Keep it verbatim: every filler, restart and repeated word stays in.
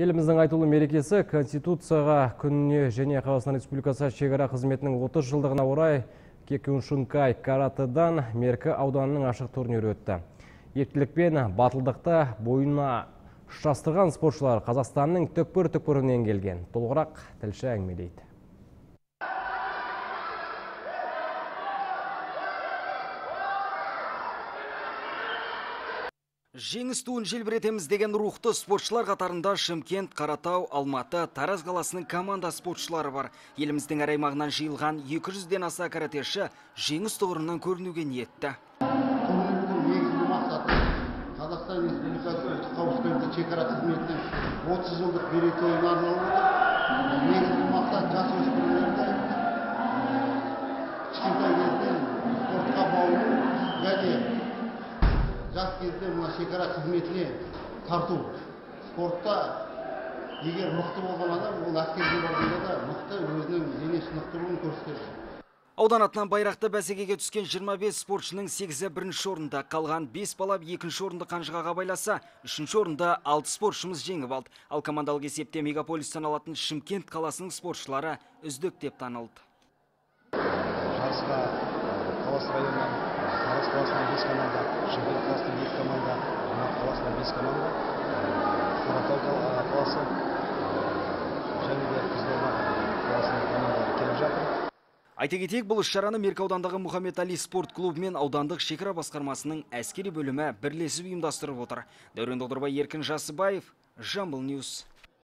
Еліміздің айтулы мерекесі Конституцияға күніне және Қазақстан Республикасы шекара қызметінің отыз жылдығына орай Кекушинкай каратыдан Мерке ауданының ашық турнирі өтті. Ептілік пен батылдықта бойына ұштастырған спортшылар Қазақстанның түкпір-түкпірінен келген. Толығырақ тілші әңгімелейді. Жеңіс туын желбіретеміз деген рухты спортшылар қатарында Шымкент, Қаратау, Алматы, Тараз қаласының команда спортшылары бар. Еліміздің әр аймағынан жиылған екі жүзден аса каратэші жеңіс тұғырынан көрінуге ниетті. Қазақстан Республикасы ұлттық қауіпсіздік шекара қызметінің отыз жылдық мерейтойына арналған негізгі мақсат жасөспірімдерді кішкентай кезден спортқа баулу және жас кезде мына шекара қызметіне тарту. Спортта егер мықты болған адам ол әскерге барғанда да мықты өзінің дене шынықтыруын көрсетеді. Аудан атынан байрақты бәсекеге түскен жиырма бес спортшының сегізі бірінші орында, қалған бес бала екінші орынды қанжығаға байласа, үшінші орында алты спортшымыз жеңіп алды. Ал командалық есепте мегаполистан алатын Шымкент қаласының спортшылары үздік деп танылды. Жарысқа Талас районынан Тараз қаласынан бес команда, Шымкент қаласынан екі команда, Алматы қаласынан бес команда, Қаратау қаласы және де Қызылорда қаласының командалары келіп жатыр. Айта кетейік, бұл іс-шараны Мерке ауданындағы Мұхаммед Али спорт клубы мен аудандық шекара басқармасының әскери бөлімі бірлесіп ұйымдастырып отыр. Дәурен Додырбай, Еркін Жасыбаев, Жамбыл Ньюс.